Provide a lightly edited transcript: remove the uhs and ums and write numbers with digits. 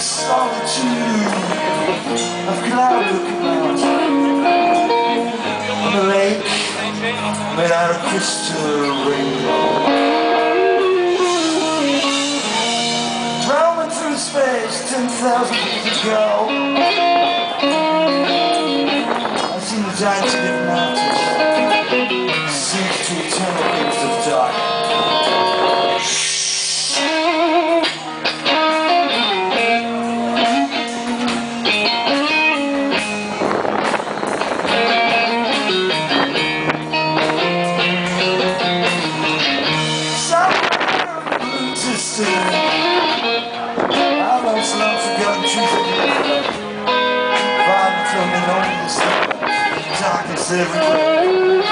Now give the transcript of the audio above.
of solitude, of cloud looking out on a lake made out of crystal rainbow, roaming through space 10,000 years ago. I've seen the giants of the mountains sink to eternal gates of darkness. All those long-forgotten truths of life, violent from the loneliness, darkness everywhere.